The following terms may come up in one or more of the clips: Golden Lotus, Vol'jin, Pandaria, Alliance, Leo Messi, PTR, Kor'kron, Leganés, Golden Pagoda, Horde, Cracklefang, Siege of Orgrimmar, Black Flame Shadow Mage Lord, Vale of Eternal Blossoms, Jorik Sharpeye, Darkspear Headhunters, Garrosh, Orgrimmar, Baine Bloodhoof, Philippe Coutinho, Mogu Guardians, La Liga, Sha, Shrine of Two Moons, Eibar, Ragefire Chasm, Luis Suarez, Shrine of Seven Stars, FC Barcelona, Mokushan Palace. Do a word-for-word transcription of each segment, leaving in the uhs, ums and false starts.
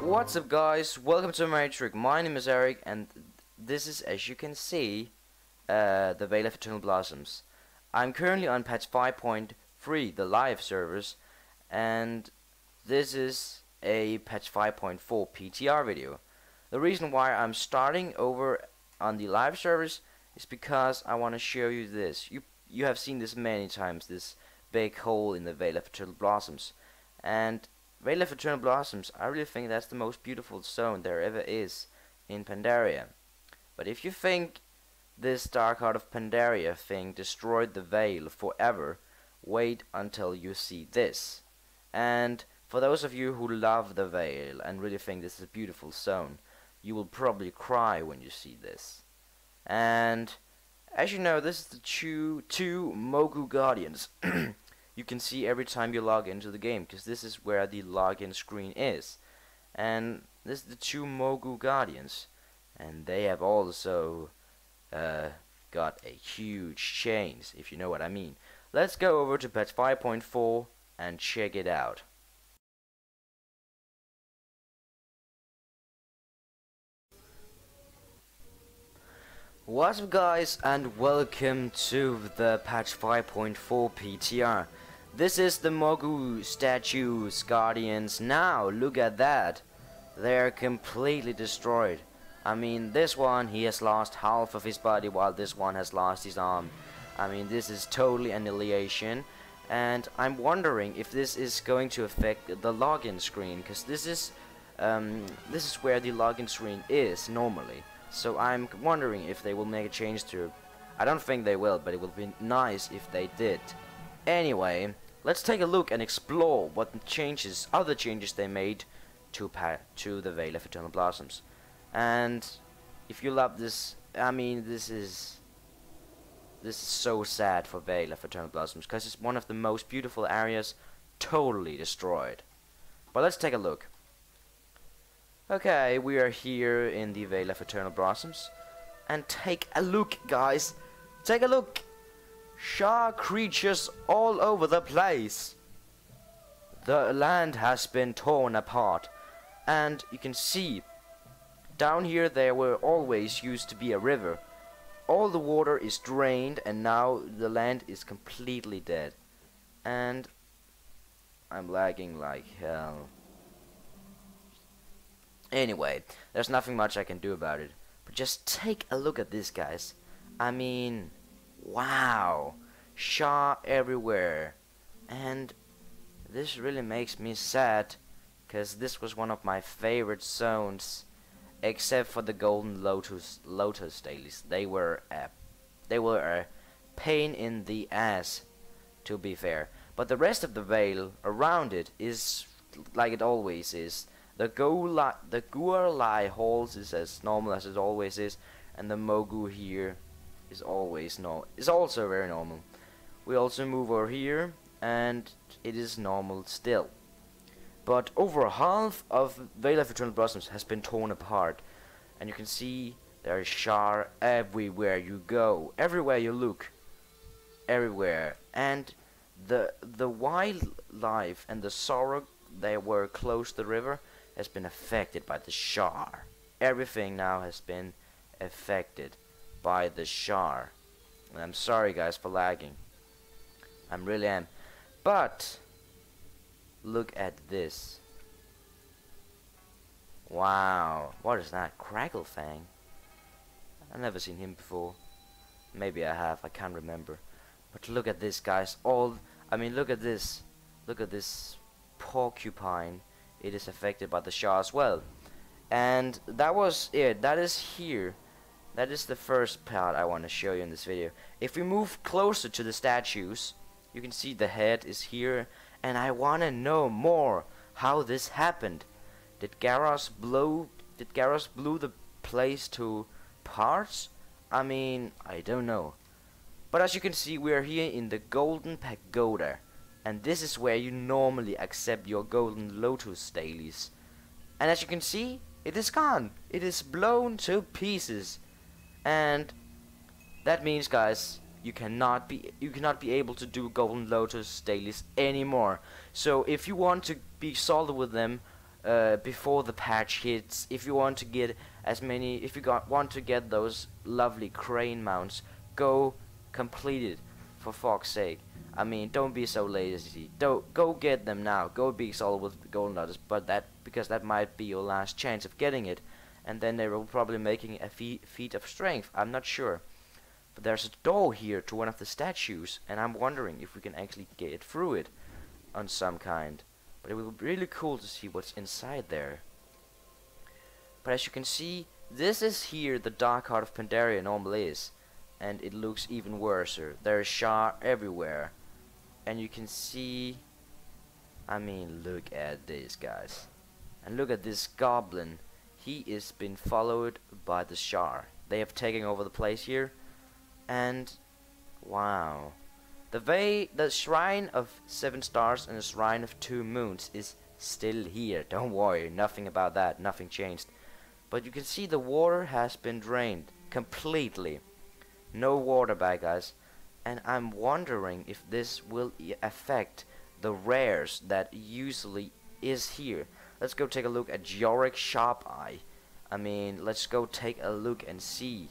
What's up guys, welcome to my trick. My name is Eric and this is, as you can see, uh, the Vale of Eternal Blossoms. I'm currently on patch five point three, the live servers, and this is a patch five point four P T R video. The reason why I'm starting over on the live servers is because I want to show you this. You, you have seen this many times, this big hole in the Vale of Eternal Blossoms. And Vale of Eternal Blossoms, I really think that's the most beautiful zone there ever is in Pandaria. But if you think this Dark Heart of Pandaria thing destroyed the Vale forever, wait until you see this. And for those of you who love the Vale and really think this is a beautiful zone, you will probably cry when you see this. And as you know, this is the two, two Mogu Guardians. You can see every time you log into the game, because this is where the login screen is. And this is the two Mogu Guardians, and they have also uh, got a huge change, if you know what I mean. Let's go over to patch five point four and check it out. What's up guys, and welcome to the patch five point four P T R. This is the Mogu statues, Guardians. Now, look at that. They're completely destroyed. I mean, this one, he has lost half of his body, while this one has lost his arm. I mean, this is totally annihilation. And I'm wondering if this is going to affect the login screen, because this is, um, this is where the login screen is normally. So I'm wondering if they will make a change to it. I don't think they will, but it would be nice if they did. Anyway, let's take a look and explore what changes, other changes they made to pa to the Vale of Eternal Blossoms. And if you love this, I mean, this is this is so sad for Vale of Eternal Blossoms, because it's one of the most beautiful areas totally destroyed. But let's take a look. Okay, we are here in the Vale of Eternal Blossoms, and take a look, guys. Take a look. Sha creatures all over the place. The land has been torn apart, and you can see down here there were always used to be a river. All the water is drained, and now the land is completely dead. And I'm lagging like hell. Anyway, there's nothing much I can do about it, but just take a look at this, guys. I mean, wow, Sha everywhere, and this really makes me sad, because this was one of my favorite zones, except for the Golden Lotus Lotus dailies. They were a, they were a pain in the ass, to be fair. But the rest of the Vale around it is like it always is. The Golai, the Guarlai halls is as normal as it always is, and the Mogu here is always no is also very normal. We also move over here, and it is normal still. But over half of Vale of Eternal Blossoms has been torn apart, and you can see there is Sha everywhere you go, everywhere you look, everywhere. And the the wildlife and the sorrow they were close to the river has been affected by the Sha. Everything now has been affected by the Sha. And I'm sorry guys for lagging. I really am. But look at this. Wow. What is that? Cracklefang? I've never seen him before. Maybe I have. I can't remember. But look at this, guys. All I mean, look at this. Look at this porcupine. It is affected by the Sha as well. And that was it. That is here. That is the first part I want to show you in this video. If we move closer to the statues, you can see the head is here, and I want to know more how this happened. Did Garrosh blow? Did Garrosh blow the place to parts? I mean, I don't know. But as you can see, we are here in the Golden Pagoda, and this is where you normally accept your Golden Lotus dailies. And as you can see, It is gone. It is blown to pieces. And that means, guys, you cannot be you cannot be able to do Golden Lotus dailies anymore. So if you want to be solid with them uh, before the patch hits, if you want to get as many, if you got, want to get those lovely crane mounts, go complete it, for fuck's sake. I mean, don't be so lazy. Don't go get them now. Go be solid with Golden Lotus, but that because that might be your last chance of getting it, and then they will probably making a fe feat of strength. I'm not sure, but there's a door here to one of the statues, and I'm wondering if we can actually get it through it, on some kind. But it will be really cool to see what's inside there. But as you can see, this is here the Dark Heart of Pandaria normally is, and it looks even worse. There is Sha everywhere, and you can see, I mean, look at this, guys, and look at this goblin. He is been followed by the Sha. They have taken over the place here, and wow, the way the Shrine of Seven Stars and the Shrine of Two Moons is still here. Don't worry, nothing about that, nothing changed. But you can see the water has been drained completely. No water back, guys. And I'm wondering if this will affect the rares that usually is here. Let's go take a look at Jorik Sharpeye. I mean, let's go take a look and see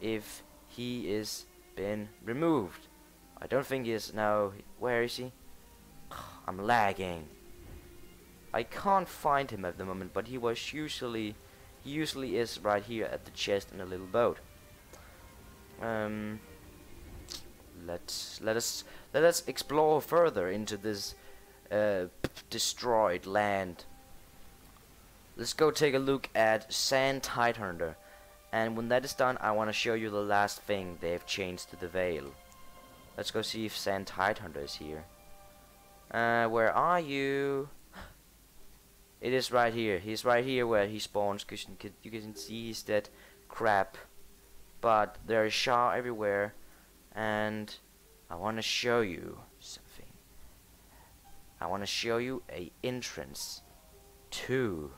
if he is been removed. I don't think he is now. Where is he? I'm lagging. I can't find him at the moment, but he was usually, he usually is right here at the chest in a little boat. Um, let's let us let us explore further into this uh, destroyed land. Let's go take a look at Sand Tidehunter, and when that is done, I want to show you the last thing they have changed to the Vale. Let's go see if Sand Tidehunter is here. Uh, where are you? It is right here. He's right here where he spawns. Cause you can see he's dead. Crap. But there is Sha everywhere, and I want to show you something. I want to show you a entrance to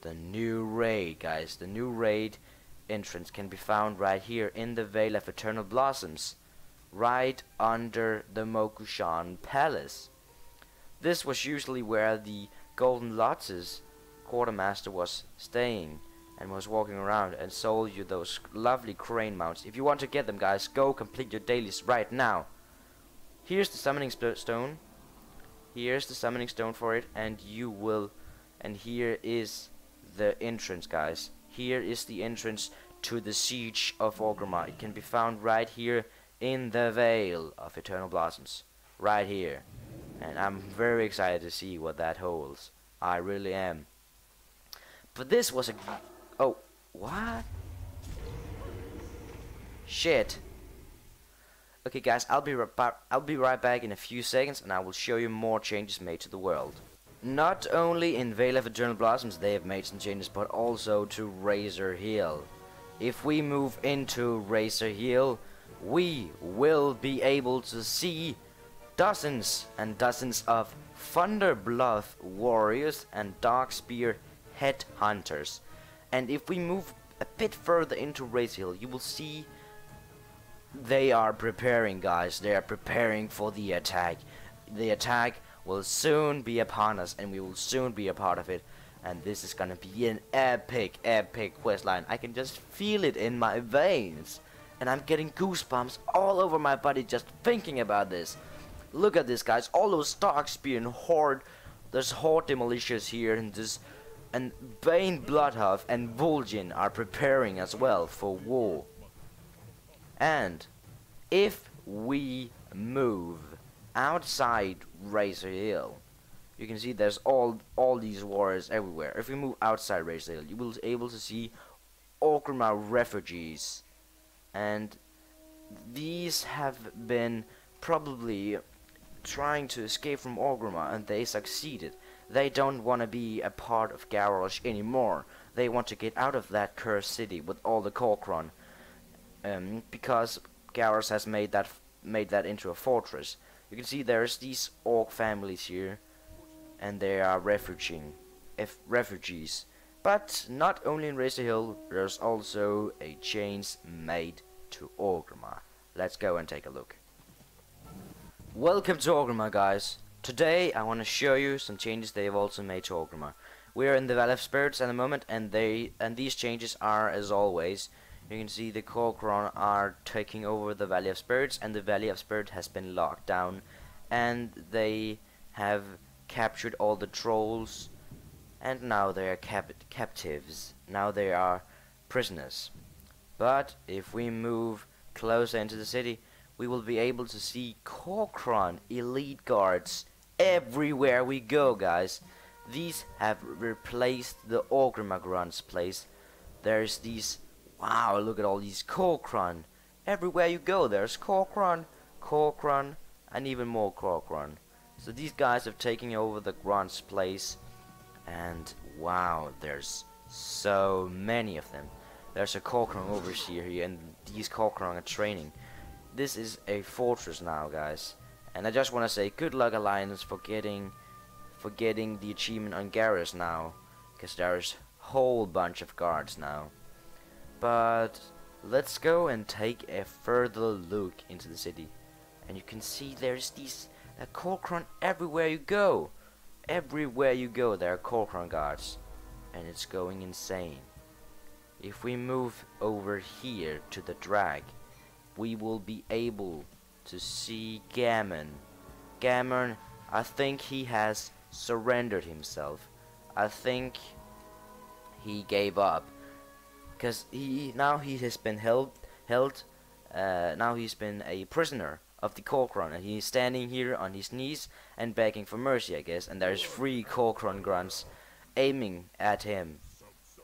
the new raid, guys. The new raid entrance can be found right here in the Vale of Eternal Blossoms, right under the Mokushan Palace. This was usually where the Golden Lotus quartermaster was staying and was walking around and sold you those lovely crane mounts. If you want to get them, guys, go complete your dailies right now. Here's the summoning stone. Here's the summoning stone for it, and you will. And here is the entrance, guys. Here is the entrance to the Siege of Orgrimmar. It can be found right here in the Vale of Eternal Blossoms, right here. And I'm very excited to see what that holds. I really am. But this was a. Oh, what? Shit. Okay, guys, I'll be right I'll be right back in a few seconds, and I will show you more changes made to the world. Not only in Vale of Eternal Blossoms they have made some changes, but also to Razor Hill. If we move into Razor Hill, we will be able to see dozens and dozens of Thunderbluff Warriors and Darkspear Headhunters. And if we move a bit further into Razor Hill, you will see they are preparing, guys. They are preparing for the attack. The attack will soon be upon us, and we will soon be a part of it. And this is gonna be an epic, epic questline. I can just feel it in my veins. And I'm getting goosebumps all over my body just thinking about this. Look at this, guys. All those Darkspear and Horde. There's Horde Demolicious here, and this... and Baine Bloodhoof and Vol'jin are preparing as well for war. And if we move outside Razor Hill, you can see there's all all these warriors everywhere. If we move outside Razor Hill, you will be able to see Orgrimmar refugees, and these have been probably trying to escape from Orgrimmar, and they succeeded. They don't want to be a part of Garrosh anymore. They want to get out of that cursed city with all the Kor'kron, um, because Garrosh has made that made that into a fortress. You can see there's these orc families here, and they are refuging, if refugees. But not only in Razor Hill, there's also a change made to Orgrimmar. Let's go and take a look. Welcome to Orgrimmar, guys. Today I want to show you some changes they've also made to Orgrimmar. We're in the Valley of Spirits at the moment, and they and these changes are, as always, you can see the Kor'kron are taking over the Valley of Spirits, and the Valley of Spirits has been locked down, and they have captured all the trolls, and now they are cap captives. Now they are prisoners. But if we move closer into the city, we will be able to see Kor'kron elite guards everywhere we go, guys. These have replaced the Orgrimmar Grunts place. There's these, wow, look at all these Kor'kron. Everywhere you go, there's Kor'kron, Kor'kron, and even more Kor'kron. So these guys have taken over the Grunts place, and wow, there's so many of them. There's a Kor'kron overseer here, and these Kor'kron are training. This is a fortress now, guys. And I just want to say good luck, Alliance, for getting for getting the achievement on Garrosh now, because there's a whole bunch of guards now. But let's go and take a further look into the city, and you can see there's these uh, Kor'kron everywhere you go. Everywhere you go, there are Kor'kron guards, and it's going insane. If we move over here to the drag, we will be able to see Gammon. Gammon, I think he has surrendered himself. I think he gave up, because he now he has been held held. Uh, now he's been a prisoner of the Kor'kron, and he's standing here on his knees and begging for mercy, I guess. And there's three Kor'kron grunts aiming at him,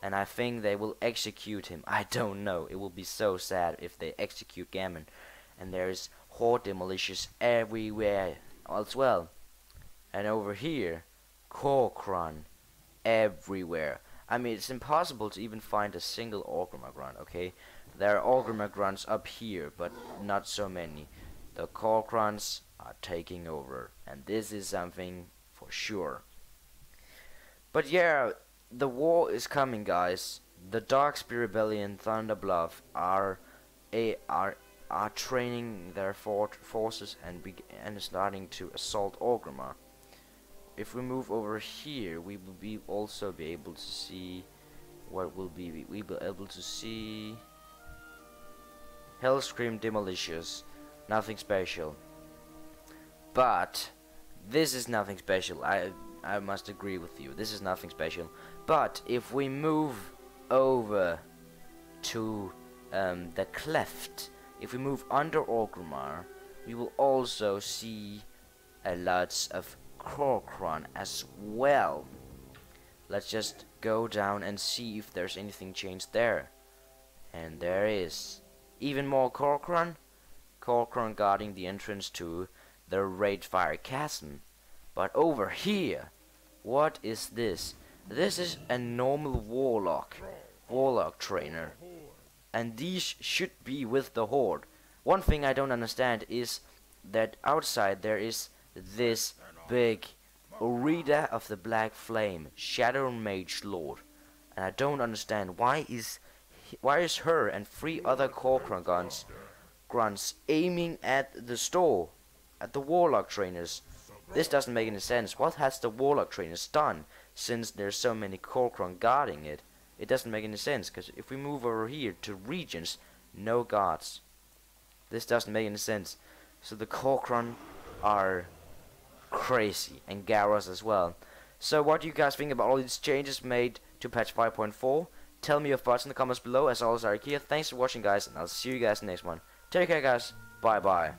and I think they will execute him. I don't know. It will be so sad if they execute Gammon. And there is Horde Demolicious everywhere as well. And over here, Kor'kron everywhere. I mean, it's impossible to even find a single Orgrimmar grunt, okay? There are Orgrimmar grunts up here, but not so many. The Kor'krons are taking over, and this is something for sure. But yeah, the war is coming, guys. The Darkspear Rebellion, Thunderbluff are a are are training their for forces and be and starting to assault Orgrimmar. If we move over here, we will be also be able to see what will be we, we will be able to see Hellscream Demolicious. Nothing special, but this is nothing special. I I must agree with you. This is nothing special. But if we move over to um, the Cleft, if we move under Orgrimmar, we will also see a lot of Kor'kron as well. Let's just go down and see if there's anything changed there. And there is even more Kor'kron. Kor'kron guarding the entrance to the Ragefire Chasm. But over here, what is this? This is a normal warlock, warlock trainer, and these should be with the Horde. One thing I don't understand is that outside there is this big Orgrimmar of the Black Flame Shadow Mage Lord, and I don't understand why is why is her and three other Kor'kron guns grunts aiming at the store, at the warlock trainers. This doesn't make any sense. What has the warlock trainers done, since there's so many Kor'kron guarding it? It doesn't make any sense, because if we move over here to regions, no guards. This doesn't make any sense. So the Kor'kron are crazy, and Garrosh as well. So what do you guys think about all these changes made to patch five point four? Tell me your thoughts in the comments below. As always, Arik here. Thanks for watching, guys, and I'll see you guys in the next one. Take care, guys. Bye bye.